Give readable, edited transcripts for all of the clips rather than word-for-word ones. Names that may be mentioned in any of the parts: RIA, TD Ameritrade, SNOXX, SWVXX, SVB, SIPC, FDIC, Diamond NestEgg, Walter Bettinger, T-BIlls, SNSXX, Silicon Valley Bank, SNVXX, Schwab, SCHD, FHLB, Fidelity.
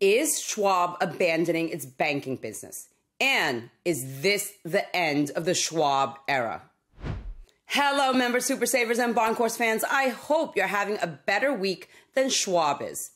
Is Schwab abandoning its banking business? And is this the end of the Schwab era? Hello, member super savers and Bond Course fans. I hope you're having a better week than Schwab is.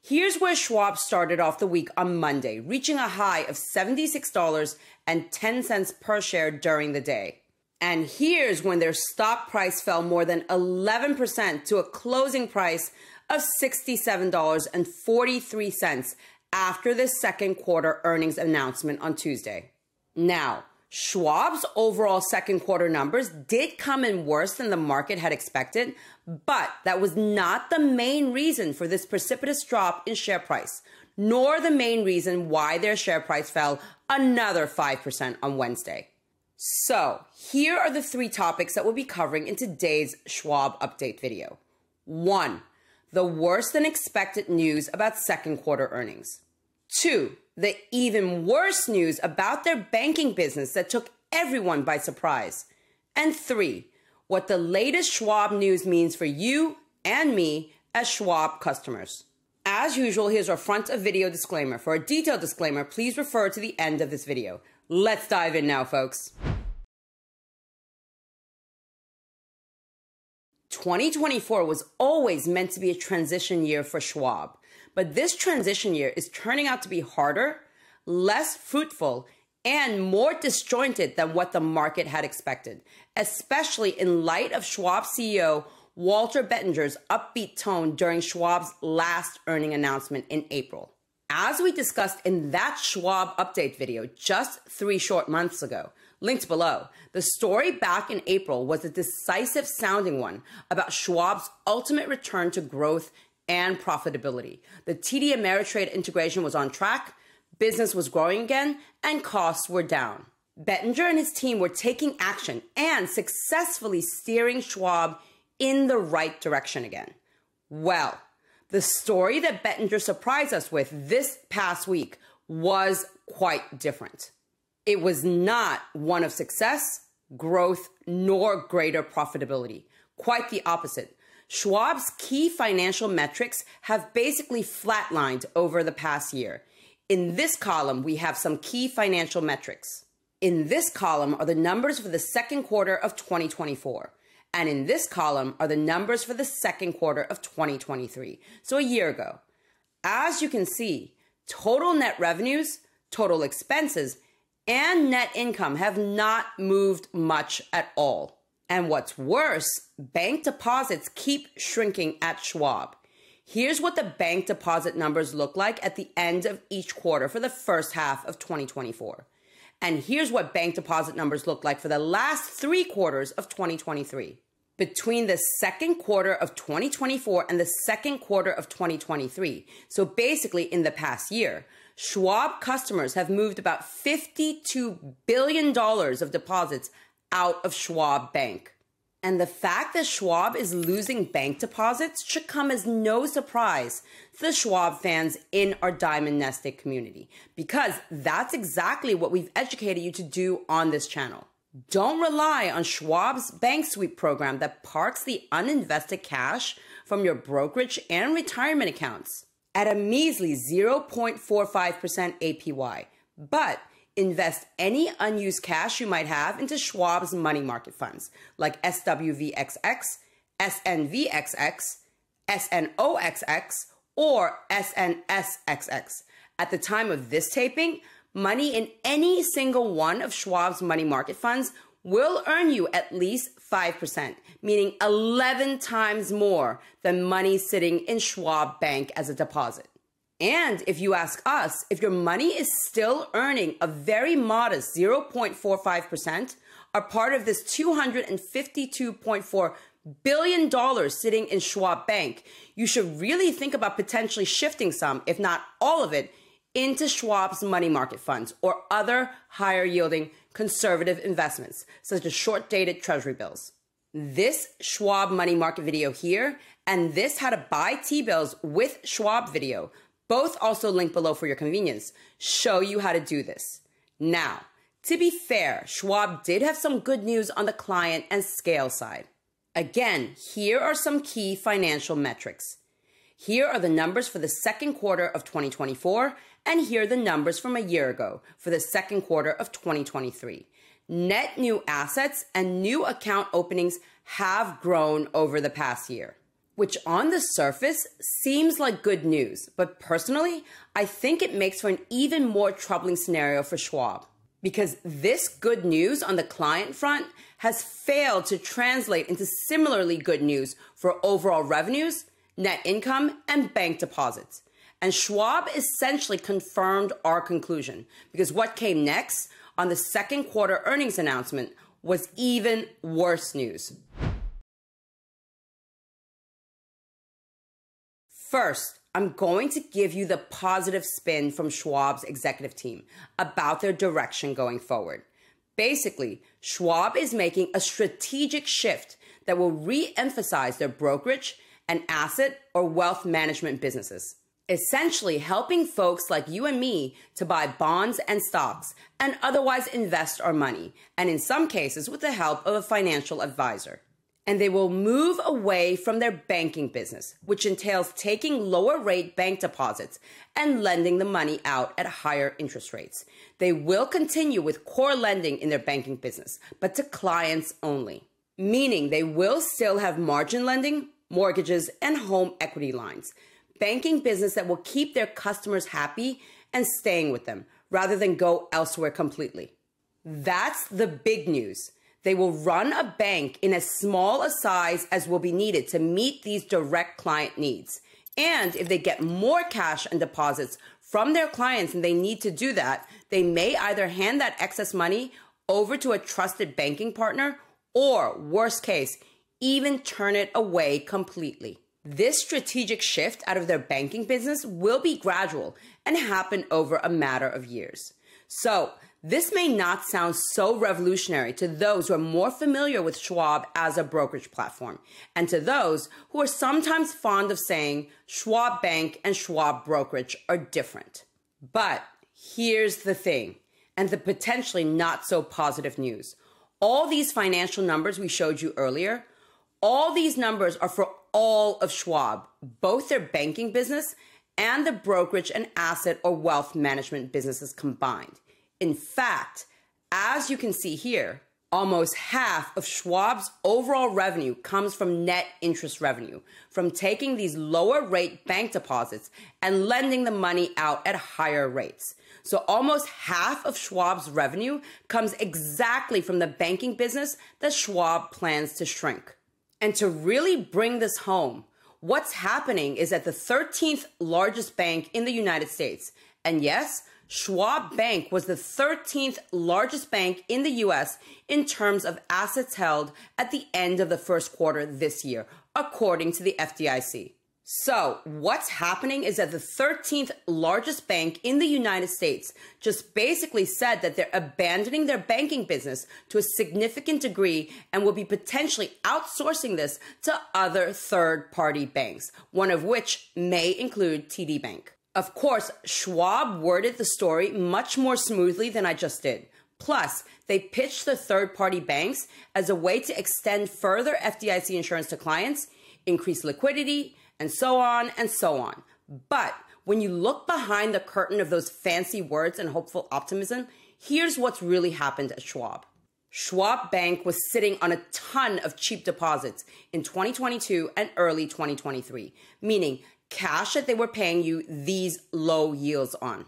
Here's where Schwab started off the week on Monday, reaching a high of $76.10 per share during the day. And here's when their stock price fell more than 11% to a closing price of $67.43 after the second quarter earnings announcement on Tuesday. Now, Schwab's overall second quarter numbers did come in worse than the market had expected, but that was not the main reason for this precipitous drop in share price, nor the main reason why their share price fell another 5% on Wednesday. So, here are the three topics that we'll be covering in today's Schwab update video. 1. The worse than expected news about second quarter earnings. 2. The even worse news about their banking business that took everyone by surprise. And 3, what the latest Schwab news means for you and me as Schwab customers. As usual, here's our front of video disclaimer. For a detailed disclaimer, please refer to the end of this video. Let's dive in now, folks. 2024 was always meant to be a transition year for Schwab. But this transition year is turning out to be harder, less fruitful, and more disjointed than what the market had expected, especially in light of Schwab CEO Walter Bettinger's upbeat tone during Schwab's last earnings announcement in April. As we discussed in that Schwab update video just 3 short months ago, linked below, the story back in April was a decisive sounding one about Schwab's ultimate return to growth and profitability. The TD Ameritrade integration was on track, business was growing again, and costs were down. Bettinger and his team were taking action and successfully steering Schwab in the right direction again. Well, the story that Bettinger surprised us with this past week was quite different. It was not one of success, growth, nor greater profitability. Quite the opposite. Schwab's key financial metrics have basically flatlined over the past year. In this column, we have some key financial metrics. In this column are the numbers for the second quarter of 2024. And in this column are the numbers for the second quarter of 2023, so a year ago. As you can see, total net revenues, total expenses, and net income have not moved much at all. And what's worse, bank deposits keep shrinking at Schwab. Here's what the bank deposit numbers look like at the end of each quarter for the first half of 2024. And here's what bank deposit numbers look like for the last 3 quarters of 2023. Between the second quarter of 2024 and the second quarter of 2023, so basically in the past year, Schwab customers have moved about $52 billion of deposits out of Schwab Bank. And the fact that Schwab is losing bank deposits should come as no surprise to the Schwab fans in our Diamond NestEgg community, because that's exactly what we've educated you to do on this channel. Don't rely on Schwab's bank sweep program that parks the uninvested cash from your brokerage and retirement accounts at a measly 0.45% APY, but invest any unused cash you might have into Schwab's money market funds, like SWVXX, SNVXX, SNOXX, or SNSXX. At the time of this taping, money in any single one of Schwab's money market funds will earn you at least 5%, meaning 11 times more than money sitting in Schwab Bank as a deposit. And if you ask us, if your money is still earning a very modest 0.45%, are part of this $252.4 billion sitting in Schwab Bank, you should really think about potentially shifting some, if not all of it, into Schwab's money market funds or other higher-yielding conservative investments, such as short-dated treasury bills. This Schwab money market video here and this how to buy T-bills with Schwab video, both also linked below for your convenience, show you how to do this. Now, to be fair, Schwab did have some good news on the client and scale side. Again, here are some key financial metrics. Here are the numbers for the second quarter of 2024, and here are the numbers from a year ago for the second quarter of 2023. Net new assets and new account openings have grown over the past year, which on the surface seems like good news, but personally, I think it makes for an even more troubling scenario for Schwab, because this good news on the client front has failed to translate into similarly good news for overall revenues, net income, and bank deposits. And Schwab essentially confirmed our conclusion, because what came next on the second quarter earnings announcement was even worse news. First, I'm going to give you the positive spin from Schwab's executive team about their direction going forward. Basically, Schwab is making a strategic shift that will re-emphasize their brokerage and asset or wealth management businesses, essentially helping folks like you and me to buy bonds and stocks and otherwise invest our money, and in some cases with the help of a financial advisor. And they will move away from their banking business, which entails taking lower rate bank deposits and lending the money out at higher interest rates. They will continue with core lending in their banking business, but to clients only, meaning they will still have margin lending, mortgages, and home equity lines, banking business that will keep their customers happy and staying with them rather than go elsewhere completely. That's the big news. They will run a bank in as small a size as will be needed to meet these direct client needs. And if they get more cash and deposits from their clients and they need to do that, they may either hand that excess money over to a trusted banking partner or, worst case, even turn it away completely. This strategic shift out of their banking business will be gradual and happen over a matter of years. So this may not sound so revolutionary to those who are more familiar with Schwab as a brokerage platform, and to those who are sometimes fond of saying Schwab Bank and Schwab Brokerage are different. But here's the thing, and the potentially not so positive news. All these financial numbers we showed you earlier, all these numbers are for all of Schwab, both their banking business and the brokerage and asset or wealth management businesses combined. In fact, as you can see here, almost half of Schwab's overall revenue comes from net interest revenue, from taking these lower rate bank deposits and lending the money out at higher rates. So almost half of Schwab's revenue comes exactly from the banking business that Schwab plans to shrink. And to really bring this home, what's happening is at the 13th largest bank in the United States, and yes, Schwab Bank was the 13th largest bank in the U.S. in terms of assets held at the end of the first quarter this year, according to the FDIC. So what's happening is that the 13th largest bank in the United States just basically said that they're abandoning their banking business to a significant degree and will be potentially outsourcing this to other third-party banks, one of which may include TD Bank. Of course, Schwab worded the story much more smoothly than I just did. Plus, they pitched the third-party banks as a way to extend further FDIC insurance to clients, increase liquidity, and so on and so on. But when you look behind the curtain of those fancy words and hopeful optimism, here's what's really happened at Schwab. Schwab Bank was sitting on a ton of cheap deposits in 2022 and early 2023, meaning cash that they were paying you these low yields on.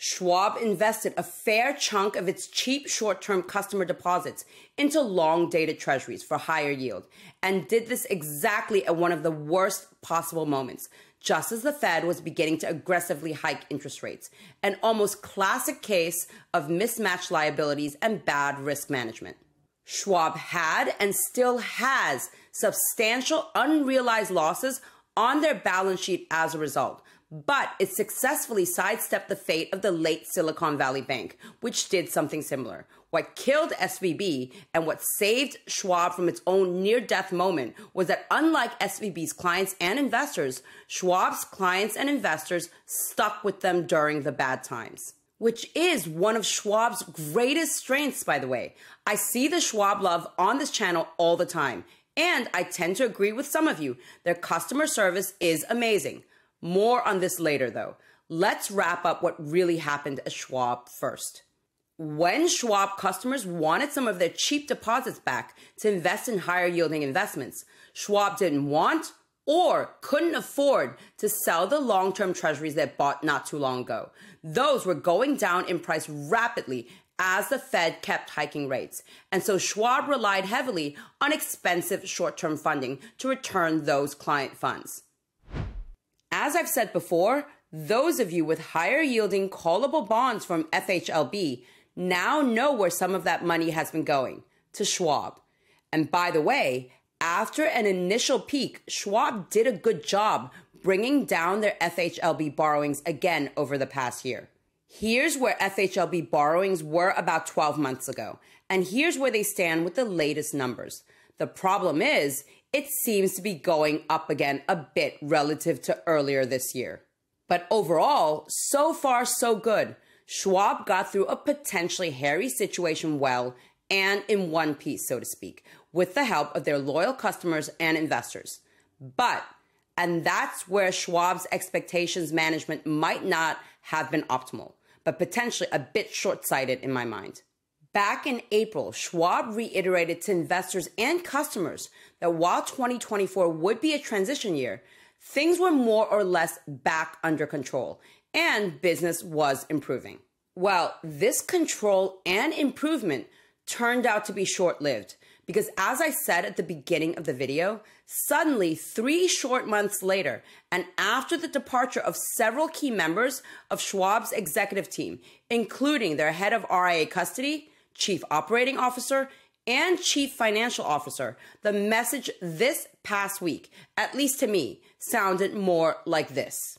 Schwab invested a fair chunk of its cheap short-term customer deposits into long-dated treasuries for higher yield, and did this exactly at one of the worst possible moments, just as the Fed was beginning to aggressively hike interest rates, an almost classic case of mismatched liabilities and bad risk management. Schwab had and still has substantial unrealized losses on their balance sheet as a result, but it successfully sidestepped the fate of the late Silicon Valley Bank, which did something similar. What killed SVB and what saved Schwab from its own near-death moment was that unlike SVB's clients and investors, Schwab's clients and investors stuck with them during the bad times, which is one of Schwab's greatest strengths, by the way. I see the Schwab love on this channel all the time, and I tend to agree with some of you. Their customer service is amazing. More on this later though. Let's wrap up what really happened at Schwab first. When Schwab customers wanted some of their cheap deposits back to invest in higher yielding investments, Schwab didn't want or couldn't afford to sell the long-term treasuries they bought not too long ago. Those were going down in price rapidly as the Fed kept hiking rates. And so Schwab relied heavily on expensive short-term funding to return those client funds. As I've said before, those of you with higher yielding callable bonds from FHLB now know where some of that money has been going, to Schwab. And by the way, after an initial peak, Schwab did a good job bringing down their FHLB borrowings again over the past year. Here's where FHLB borrowings were about 12 months ago, and here's where they stand with the latest numbers. The problem is, it seems to be going up again a bit relative to earlier this year. But overall, so far so good. Schwab got through a potentially hairy situation well and in one piece, so to speak, with the help of their loyal customers and investors. But, and that's where Schwab's expectations management might not have been optimal, but potentially a bit short-sighted in my mind. Back in April, Schwab reiterated to investors and customers that while 2024 would be a transition year, things were more or less back under control, and business was improving. Well, this control and improvement turned out to be short-lived, because as I said at the beginning of the video, suddenly 3 short months later, and after the departure of several key members of Schwab's executive team, including their head of RIA custody, chief operating officer, and chief financial officer, the message this past week, at least to me, sounded more like this.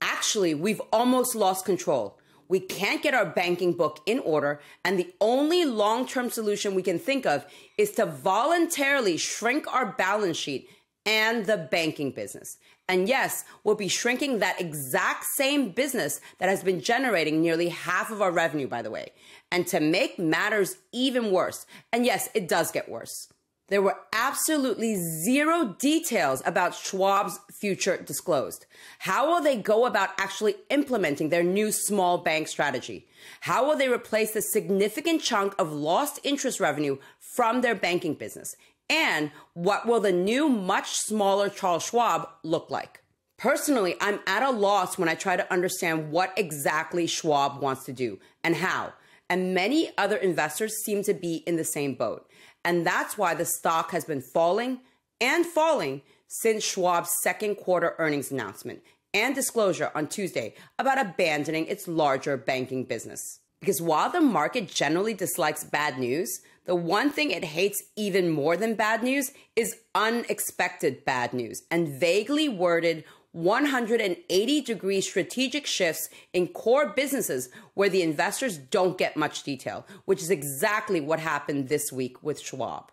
Actually, we've almost lost control. We can't get our banking book in order, and the only long-term solution we can think of is to voluntarily shrink our balance sheet and the banking business. And yes, we'll be shrinking that exact same business that has been generating nearly half of our revenue, by the way. And to make matters even worse, and yes, it does get worse, there were absolutely zero details about Schwab's future disclosed. How will they go about actually implementing their new small bank strategy? How will they replace the significant chunk of lost interest revenue from their banking business? And what will the new, much smaller Charles Schwab look like? Personally, I'm at a loss when I try to understand what exactly Schwab wants to do and how. And many other investors seem to be in the same boat. And that's why the stock has been falling and falling since Schwab's second quarter earnings announcement and disclosure on Tuesday about abandoning its larger banking business. Because while the market generally dislikes bad news, the one thing it hates even more than bad news is unexpected bad news and vaguely worded 180-degree strategic shifts in core businesses where the investors don't get much detail, which is exactly what happened this week with Schwab.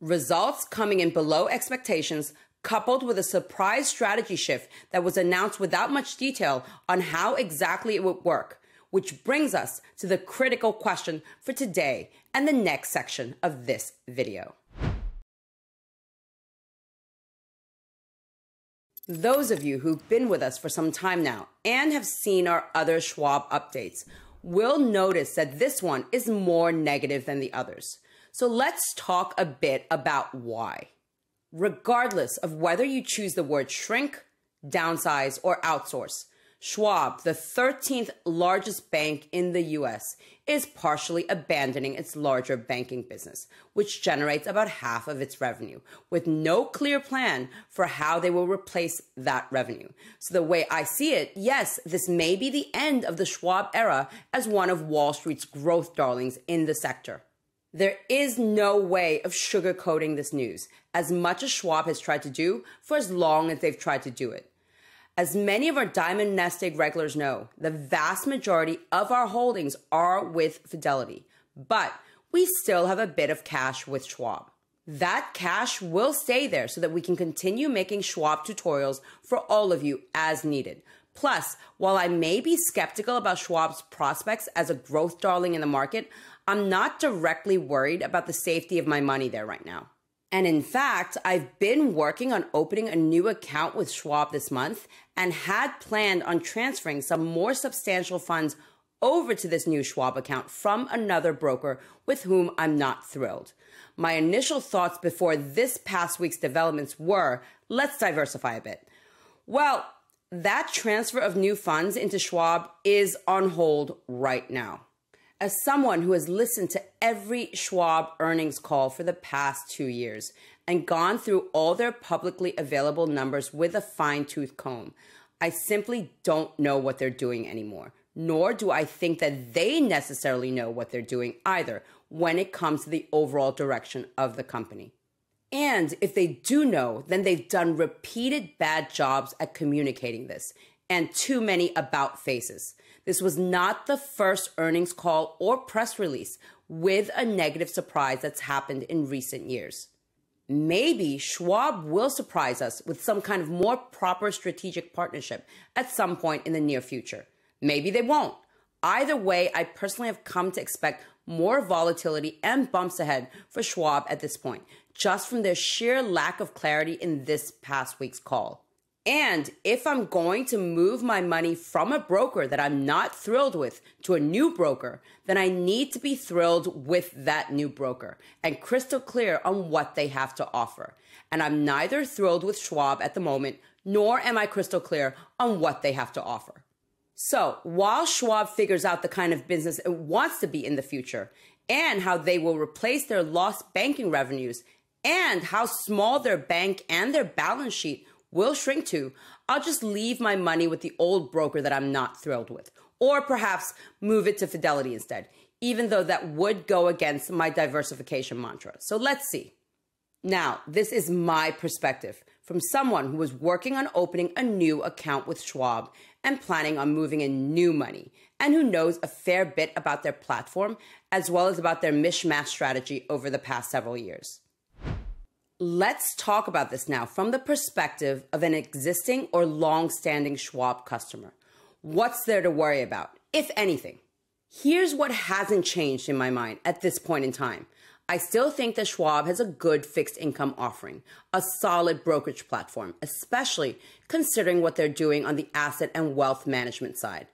Results coming in below expectations, coupled with a surprise strategy shift that was announced without much detail on how exactly it would work, which brings us to the critical question for today and the next section of this video. Those of you who've been with us for some time now and have seen our other Schwab updates will notice that this one is more negative than the others. So let's talk a bit about why. Regardless of whether you choose the word shrink, downsize, or outsource, Schwab, the 13th largest bank in the US, is partially abandoning its larger banking business, which generates about half of its revenue, with no clear plan for how they will replace that revenue. So the way I see it, yes, this may be the end of the Schwab era as one of Wall Street's growth darlings in the sector. There is no way of sugarcoating this news, as much as Schwab has tried to do for as long as they've tried to do it. As many of our Diamond NestEgg regulars know, the vast majority of our holdings are with Fidelity, but we still have a bit of cash with Schwab. That cash will stay there so that we can continue making Schwab tutorials for all of you as needed. Plus, while I may be skeptical about Schwab's prospects as a growth darling in the market, I'm not directly worried about the safety of my money there right now. And in fact, I've been working on opening a new account with Schwab this month and had planned on transferring some more substantial funds over to this new Schwab account from another broker with whom I'm not thrilled. My initial thoughts before this past week's developments were, let's diversify a bit. Well, that transfer of new funds into Schwab is on hold right now. As someone who has listened to every Schwab earnings call for the past 2 years and gone through all their publicly available numbers with a fine-tooth comb, I simply don't know what they're doing anymore. Nor do I think that they necessarily know what they're doing either when it comes to the overall direction of the company. And if they do know, then they've done repeated bad jobs at communicating this and too many about faces. This was not the first earnings call or press release with a negative surprise that's happened in recent years. Maybe Schwab will surprise us with some kind of more proper strategic partnership at some point in the near future. Maybe they won't. Either way, I personally have come to expect more volatility and bumps ahead for Schwab at this point, just from their sheer lack of clarity in this past week's call. And if I'm going to move my money from a broker that I'm not thrilled with to a new broker, then I need to be thrilled with that new broker and crystal clear on what they have to offer. And I'm neither thrilled with Schwab at the moment, nor am I crystal clear on what they have to offer. So while Schwab figures out the kind of business it wants to be in the future and how they will replace their lost banking revenues and how small their bank and their balance sheet will shrink to, I'll just leave my money with the old broker that I'm not thrilled with, or perhaps move it to Fidelity instead, even though that would go against my diversification mantra. So let's see. Now, this is my perspective from someone who was working on opening a new account with Schwab and planning on moving in new money, and who knows a fair bit about their platform as well as about their mishmash strategy over the past several years. Let's talk about this now from the perspective of an existing or long-standing Schwab customer. What's there to worry about, if anything? Here's what hasn't changed in my mind at this point in time. I still think that Schwab has a good fixed income offering, a solid brokerage platform, especially considering what they're doing on the asset and wealth management side.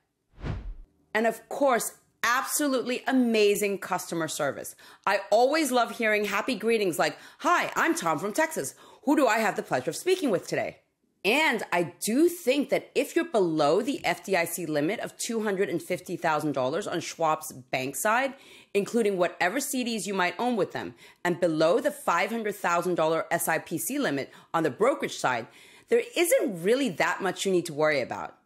And of course, absolutely amazing customer service. I always love hearing happy greetings like, "Hi, I'm Tom from Texas. Who do I have the pleasure of speaking with today?" And I do think that if you're below the FDIC limit of $250,000 on Schwab's bank side, including whatever CDs you might own with them, and below the $500,000 SIPC limit on the brokerage side, there isn't really that much you need to worry about.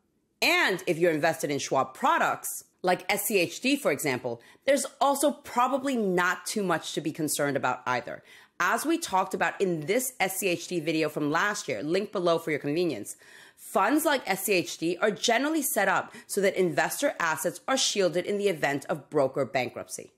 And if you're invested in Schwab products, like SCHD, for example, there's also probably not too much to be concerned about either. As we talked about in this SCHD video from last year, link below for your convenience, funds like SCHD are generally set up so that investor assets are shielded in the event of broker bankruptcy.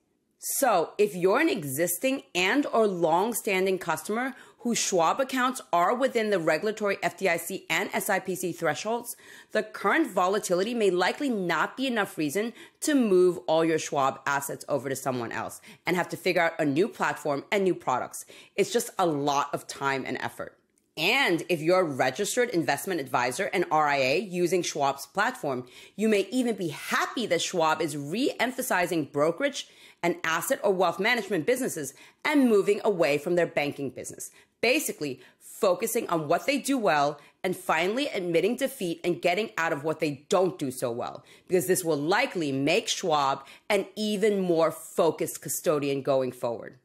So if you're an existing and or long-standing customer whose Schwab accounts are within the regulatory FDIC and SIPC thresholds, the current volatility may likely not be enough reason to move all your Schwab assets over to someone else and have to figure out a new platform and new products. It's just a lot of time and effort. And if you're a registered investment advisor and RIA using Schwab's platform, you may even be happy that Schwab is re-emphasizing brokerage and asset or wealth management businesses and moving away from their banking business, basically focusing on what they do well and finally admitting defeat and getting out of what they don't do so well, because this will likely make Schwab an even more focused custodian going forward.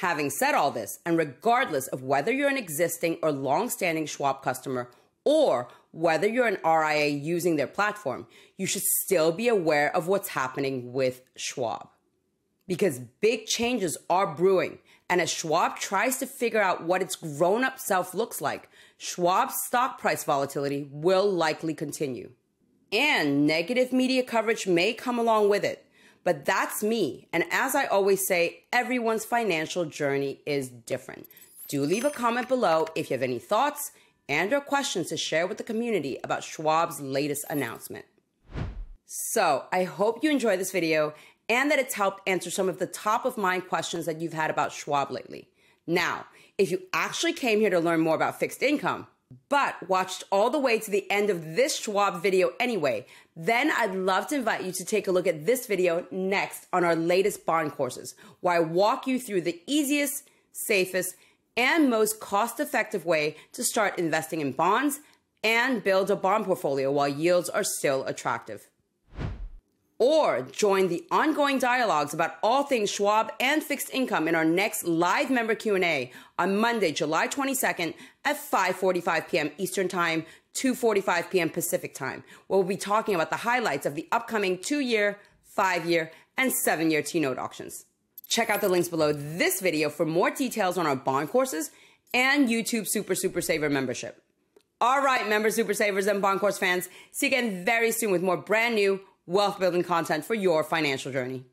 Having said all this, and regardless of whether you're an existing or long-standing Schwab customer or whether you're an RIA using their platform, you should still be aware of what's happening with Schwab, because big changes are brewing. And as Schwab tries to figure out what its grown-up self looks like, Schwab's stock price volatility will likely continue. And negative media coverage may come along with it. But that's me, and as I always say, everyone's financial journey is different. Do leave a comment below if you have any thoughts and or questions to share with the community about Schwab's latest announcement. So I hope you enjoyed this video and that it's helped answer some of the top of mind questions that you've had about Schwab lately. Now, if you actually came here to learn more about fixed income, but watched all the way to the end of this Schwab video anyway, then I'd love to invite you to take a look at this video next on our latest bond courses, where I walk you through the easiest, safest, and most cost-effective way to start investing in bonds and build a bond portfolio while yields are still attractive. Or join the ongoing dialogues about all things Schwab and fixed income in our next live member Q&A on Monday, July 22nd at 5:45 p.m. Eastern Time, 2:45 p.m. Pacific Time, where we'll be talking about the highlights of the upcoming 2-year, 5-year, and 7-year T-note auctions. Check out the links below this video for more details on our bond courses and YouTube Super Saver membership. All right, member Super Savers and Bond Course fans, see you again very soon with more brand new wealth building content for your financial journey.